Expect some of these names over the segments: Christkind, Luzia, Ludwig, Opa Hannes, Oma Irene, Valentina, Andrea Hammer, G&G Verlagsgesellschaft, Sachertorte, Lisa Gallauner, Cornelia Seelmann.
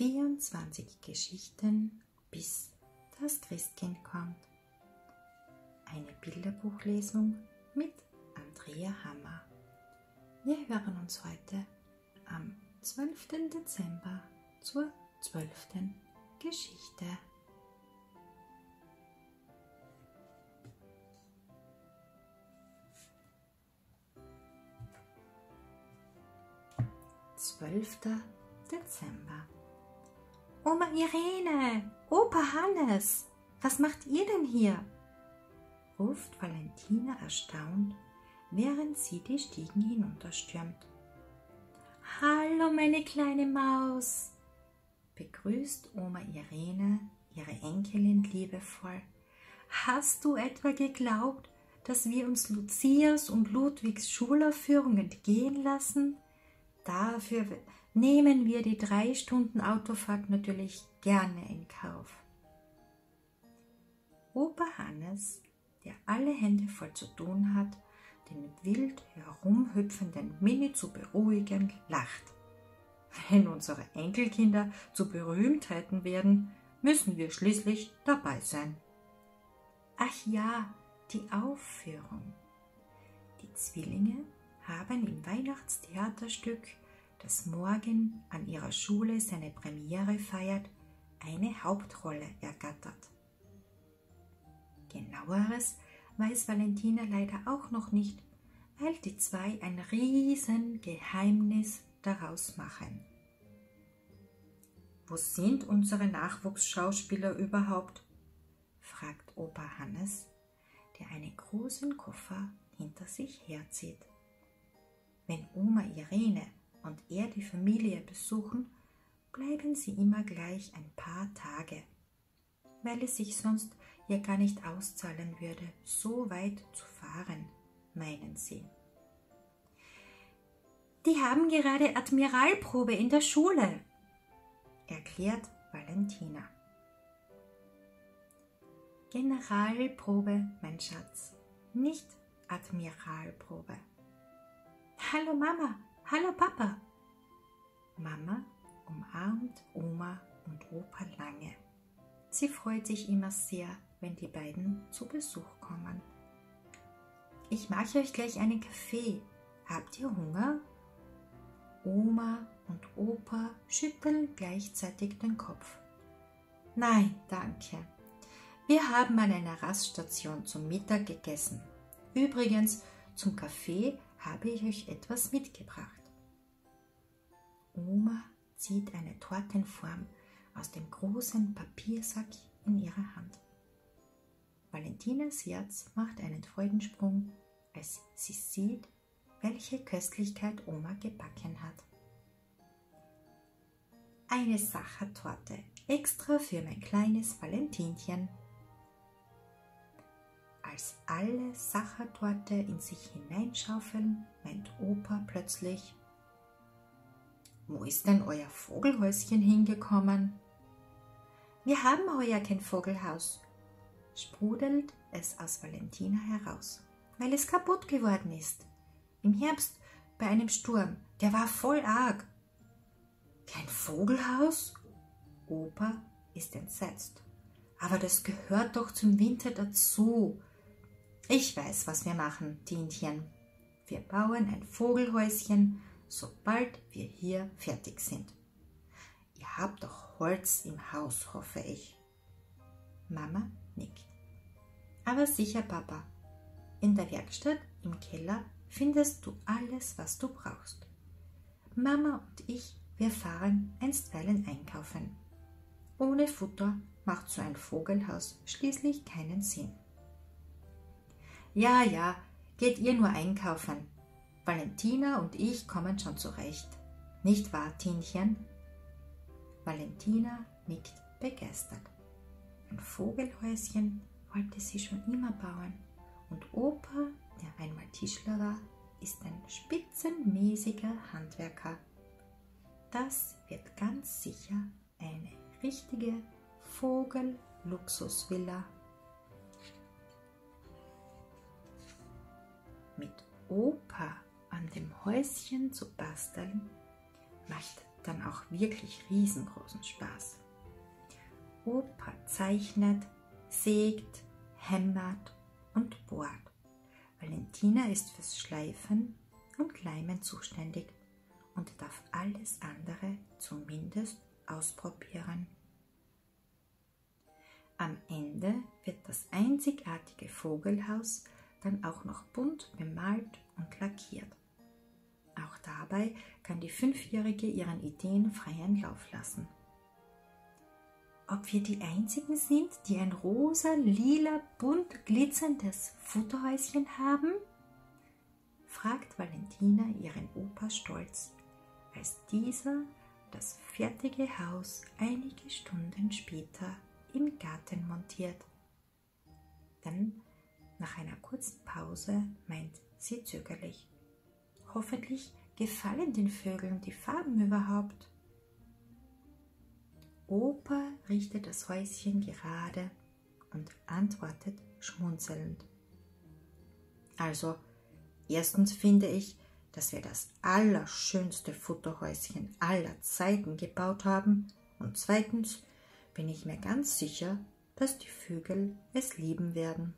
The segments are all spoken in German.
24 Geschichten, bis das Christkind kommt. Eine Bilderbuchlesung mit Andrea Hammer. Wir hören uns heute am 12. Dezember zur 12. Geschichte. Dezember. Oma Irene, Opa Hannes, was macht ihr denn hier? Ruft Valentina erstaunt, während sie die Stiegen hinunterstürmt. Hallo, meine kleine Maus, begrüßt Oma Irene ihre Enkelin liebevoll. Hast du etwa geglaubt, dass wir uns Luzias und Ludwigs Schulaufführung entgehen lassen? Dafür nehmen wir die 3 Stunden Autofahrt natürlich gerne in Kauf. Opa Hannes, der alle Hände voll zu tun hat, den wild herumhüpfenden Mini zu beruhigen, lacht. Wenn unsere Enkelkinder zu Berühmtheiten werden, müssen wir schließlich dabei sein. Ach ja, die Aufführung. Die Zwillinge haben im Weihnachtstheaterstück, das morgen an ihrer Schule seine Premiere feiert, eine Hauptrolle ergattert. Genaueres weiß Valentina leider auch noch nicht, weil die zwei ein Riesengeheimnis daraus machen. Wo sind unsere Nachwuchsschauspieler überhaupt? Fragt Opa Hannes, der einen großen Koffer hinter sich herzieht. Wenn Oma Irene und er die Familie besuchen, bleiben sie immer gleich ein paar Tage, weil es sich sonst ja gar nicht auszahlen würde, so weit zu fahren, meinen sie. Die haben gerade Admiralprobe in der Schule, erklärt Valentina. Generalprobe, mein Schatz, nicht Admiralprobe. Hallo Mama, hallo Papa. Mama umarmt Oma und Opa lange. Sie freut sich immer sehr, wenn die beiden zu Besuch kommen. Ich mache euch gleich einen Kaffee. Habt ihr Hunger? Oma und Opa schütteln gleichzeitig den Kopf. Nein, danke. Wir haben an einer Raststation zum Mittag gegessen. Übrigens, zum Kaffee habe ich euch etwas mitgebracht. Oma zieht eine Tortenform aus dem großen Papiersack in ihrer Hand. Valentinas Herz macht einen Freudensprung, als sie sieht, welche Köstlichkeit Oma gebacken hat. Eine Sachertorte, extra für mein kleines Valentinchen. Als alle Sachertorte in sich hineinschaufeln, meint Opa plötzlich: Wo ist denn euer Vogelhäuschen hingekommen? Wir haben heuer kein Vogelhaus, sprudelt es aus Valentina heraus, weil es kaputt geworden ist. Im Herbst bei einem Sturm, der war voll arg. Kein Vogelhaus? Opa ist entsetzt. Aber das gehört doch zum Winter dazu. Ich weiß, was wir machen, Tintchen. Wir bauen ein Vogelhäuschen, sobald wir hier fertig sind. Ihr habt doch Holz im Haus, hoffe ich. Mama nickt. Aber sicher, Papa. In der Werkstatt, im Keller, findest du alles, was du brauchst. Mama und ich, wir fahren einstweilen einkaufen. Ohne Futter macht so ein Vogelhaus schließlich keinen Sinn. Ja, geht ihr nur einkaufen. Valentina und ich kommen schon zurecht. Nicht wahr, Tinchen? Valentina nickt begeistert. Ein Vogelhäuschen wollte sie schon immer bauen. Und Opa, der einmal Tischler war, ist ein spitzenmäßiger Handwerker. Das wird ganz sicher eine richtige Vogel-Luxusvilla. Mit Opa an dem Häuschen zu basteln, macht dann auch wirklich riesengroßen Spaß. Opa zeichnet, sägt, hämmert und bohrt. Valentina ist fürs Schleifen und Leimen zuständig und darf alles andere zumindest ausprobieren. Am Ende wird das einzigartige Vogelhaus dann auch noch bunt bemalt und lackiert. Auch dabei kann die Fünfjährige ihren Ideen freien Lauf lassen. Ob wir die Einzigen sind, die ein rosa, lila, bunt glitzerndes Futterhäuschen haben? Fragt Valentina ihren Opa stolz, als dieser das fertige Haus einige Stunden später im Garten montiert. Dann, nach einer kurzen Pause, meint sie zögerlich: Hoffentlich gefallen den Vögeln die Farben überhaupt. Opa richtet das Häuschen gerade und antwortet schmunzelnd: Also, erstens finde ich, dass wir das allerschönste Futterhäuschen aller Zeiten gebaut haben, und zweitens bin ich mir ganz sicher, dass die Vögel es lieben werden.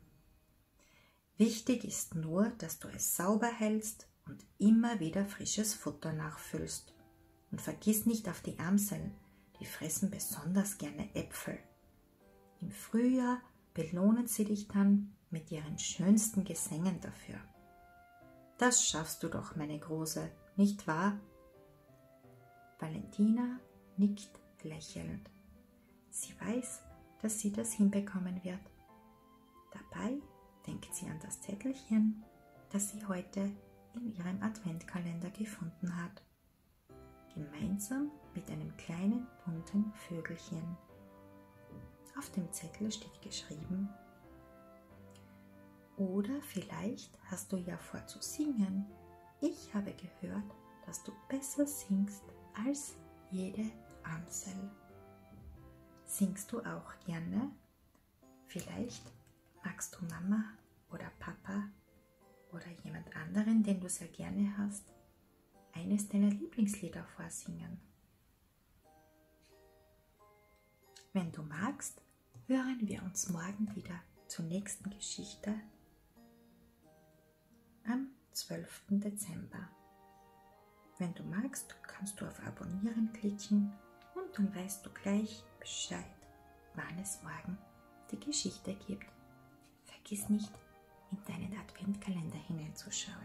Wichtig ist nur, dass du es sauber hältst und immer wieder frisches Futter nachfüllst. Und vergiss nicht auf die Amseln, die fressen besonders gerne Äpfel. Im Frühjahr belohnen sie dich dann mit ihren schönsten Gesängen dafür. Das schaffst du doch, meine Große, nicht wahr? Valentina nickt lächelnd. Sie weiß, dass sie das hinbekommen wird. Dabei denkt sie an das Zettelchen, das sie heute in ihrem Adventkalender gefunden hat. Gemeinsam mit einem kleinen bunten Vögelchen. Auf dem Zettel steht geschrieben: Oder vielleicht hast du ja vor zu singen. Ich habe gehört, dass du besser singst als jede Amsel. Singst du auch gerne? Vielleicht magst du Mama oder Papa oder jemand anderen, den du sehr gerne hast, eines deiner Lieblingslieder vorsingen. Wenn du magst, hören wir uns morgen wieder zur nächsten Geschichte am 12. Dezember. Wenn du magst, kannst du auf Abonnieren klicken und dann weißt du gleich Bescheid, wann es morgen die Geschichte gibt. Vergiss nicht, in deinen Adventkalender hineinzuschauen.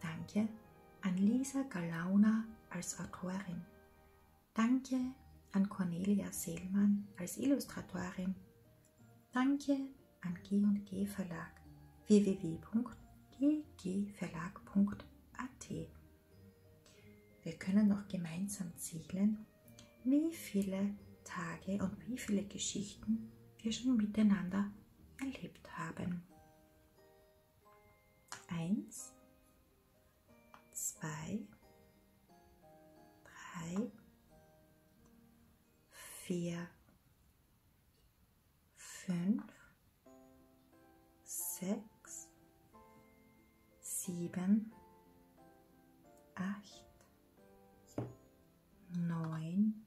Danke an Lisa Gallauner als Autorin. Danke an Cornelia Seelmann als Illustratorin. Danke an G&G Verlag www.ggverlag.at. Wir können noch gemeinsam zählen, wie viele Tage und wie viele Geschichten wir schon miteinander erlebt haben. 1, 2, 3, 4, 5, 6, 7, 8, 9,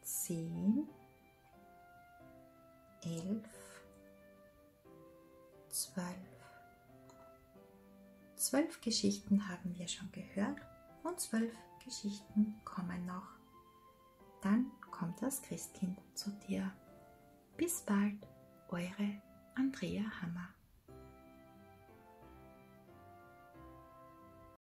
10, 11, 12 Geschichten haben wir schon gehört und 12 Geschichten kommen noch. Dann kommt das Christkind zu dir. Bis bald, eure Andrea Hammer.